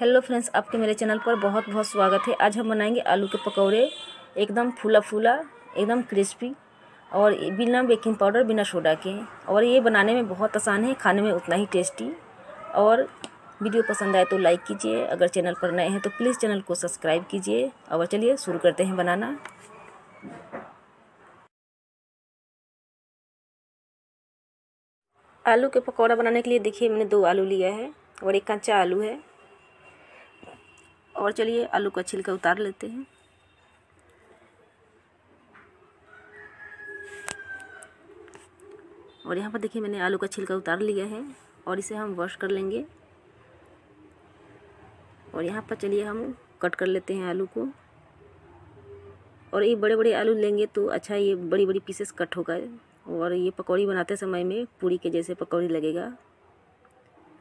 Hello friends, आपके मेरे channel पर बहुत बहुत स्वागत है। आज हम बनाएंगे आलू के पकौड़े, एकदम फूला फूला, एकदम क्रिस्पी और बिना बेकिंग पाउडर, बिना सोडा के। और ये बनाने में बहुत आसान है, खाने में उतना ही टेस्टी। और वीडियो पसंद आए तो लाइक कीजिए, अगर चैनल पर नए हैं तो प्लीज़ चैनल को सब्सक्राइब कीजिए। और चलिए शुरू करते हैं बनाना। आलू के पकौड़ा बनाने के लिए देखिए मैंने 2 आलू लिया है और एक कच्चा आलू है। और चलिए आलू का छिलका उतार लेते हैं। और यहाँ पर देखिए मैंने आलू का छिलका उतार लिया है और इसे हम वॉश कर लेंगे। और यहाँ पर चलिए हम कट कर लेते हैं आलू को। और ये बड़े बड़े आलू लेंगे तो अच्छा, ये बड़ी बड़ी पीसेस कट होगा और ये पकौड़ी बनाते समय में पूरी के जैसे पकौड़ी लगेगा।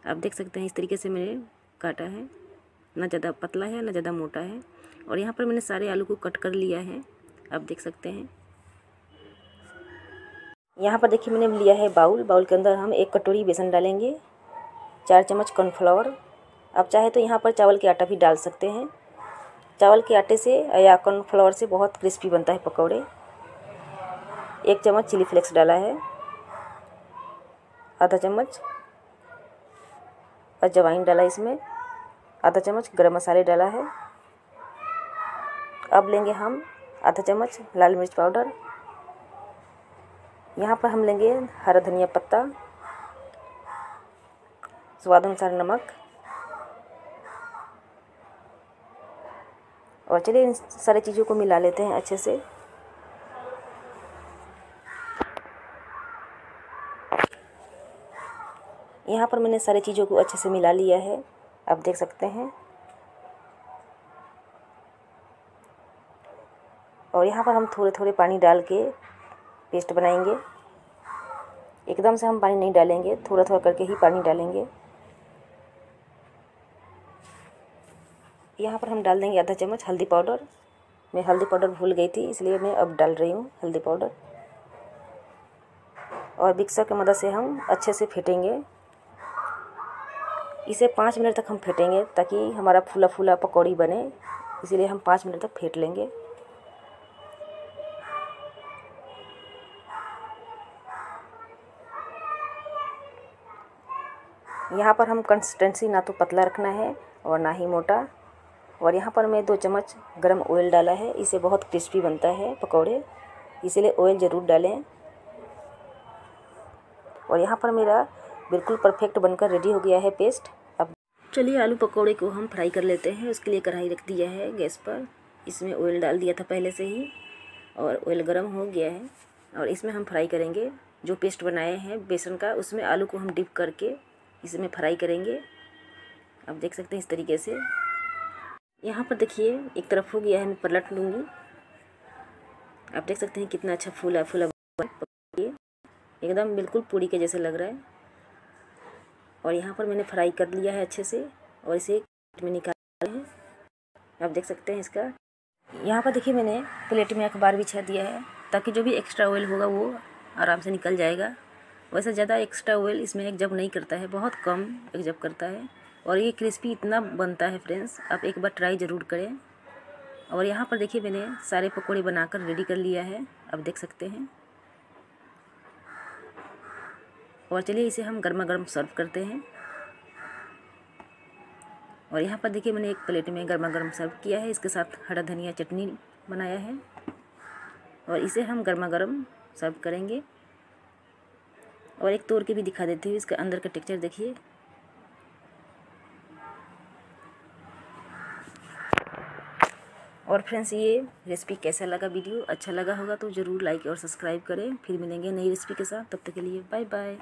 आप देख सकते हैं इस तरीके से मैंने काटा है, ना ज़्यादा पतला है ना ज़्यादा मोटा है। और यहाँ पर मैंने सारे आलू को कट कर लिया है, आप देख सकते हैं। यहाँ पर देखिए मैंने लिया है बाउल। बाउल के अंदर हम 1 कटोरी बेसन डालेंगे, 4 चम्मच कॉर्नफ्लावर। आप चाहे तो यहाँ पर चावल के आटा भी डाल सकते हैं। चावल के आटे से या कॉर्नफ्लावर से बहुत क्रिस्पी बनता है पकौड़े। 1 चम्मच चिली फ्लेक्स डाला है, आधा चम्मच अजवाइन डाला इसमें, आधा चम्मच गरम मसाले डाला है। अब लेंगे हम आधा चम्मच लाल मिर्च पाउडर। यहाँ पर हम लेंगे हरा धनिया पत्ता, स्वाद अनुसार नमक। और चलिए इन सारी चीज़ों को मिला लेते हैं अच्छे से। यहाँ पर मैंने सारी चीज़ों को अच्छे से मिला लिया है, आप देख सकते हैं। और यहाँ पर हम थोड़े थोड़े पानी डाल के पेस्ट बनाएंगे। एकदम से हम पानी नहीं डालेंगे, थोड़ा थोड़ा करके ही पानी डालेंगे। यहाँ पर हम डाल देंगे आधा चम्मच हल्दी पाउडर। मैं हल्दी पाउडर भूल गई थी, इसलिए मैं अब डाल रही हूँ हल्दी पाउडर। और मिक्सर की मदद से हम अच्छे से फेंटेंगे इसे। 5 मिनट तक हम फेंटेंगे ताकि हमारा फूला फूला पकौड़ी बने, इसीलिए हम 5 मिनट तक फेंट लेंगे। यहाँ पर हम कंसिस्टेंसी ना तो पतला रखना है और ना ही मोटा। और यहाँ पर मैं 2 चम्मच गरम ऑयल डाला है, इसे बहुत क्रिस्पी बनता है पकौड़े, इसीलिए ऑयल ज़रूर डालें। और यहाँ पर मेरा बिल्कुल परफेक्ट बनकर रेडी हो गया है पेस्ट। अब चलिए आलू पकौड़े को हम फ्राई कर लेते हैं। उसके लिए कढ़ाई रख दिया है गैस पर, इसमें ऑयल डाल दिया था पहले से ही और ऑयल गर्म हो गया है। और इसमें हम फ्राई करेंगे जो पेस्ट बनाए हैं बेसन का, उसमें आलू को हम डिप करके इसमें फ्राई करेंगे। आप देख सकते हैं इस तरीके से। यहाँ पर देखिए एक तरफ हो गया है, मैं पलट लूँगी। आप देख सकते हैं कितना अच्छा फूला फूला, एकदम बिल्कुल पूरी के जैसे लग रहा है। और यहाँ पर मैंने फ्राई कर लिया है अच्छे से और इसे प्लेट में निकाल रहे हैं, आप देख सकते हैं इसका। यहाँ पर देखिए मैंने प्लेट में अखबार बिछा दिया है ताकि जो भी एक्स्ट्रा ऑयल होगा वो आराम से निकल जाएगा। वैसे ज़्यादा एक्स्ट्रा ऑयल इसमें एग्जॉर्ब नहीं करता है, बहुत कम एग्जॉर्ब करता है। और ये क्रिस्पी इतना बनता है फ्रेंड्स, आप एक बार ट्राई ज़रूर करें। और यहाँ पर देखिए मैंने सारे पकौड़े बनाकर रेडी कर लिया है, आप देख सकते हैं। और चलिए इसे हम गर्मा गर्म सर्व करते हैं। और यहाँ पर देखिए मैंने एक प्लेट में गर्मा गर्म सर्व किया है, इसके साथ हरा धनिया चटनी बनाया है। और इसे हम गर्मा गर्म सर्व करेंगे। और एक तोड़ के भी दिखा देती हूँ, इसका अंदर का टेक्सचर देखिए। और फ्रेंड्स ये रेसिपी कैसा लगा, वीडियो अच्छा लगा होगा तो ज़रूर लाइक और सब्सक्राइब करें। फिर मिलेंगे नई रेसिपी के साथ, तब तक के लिए बाय बाय।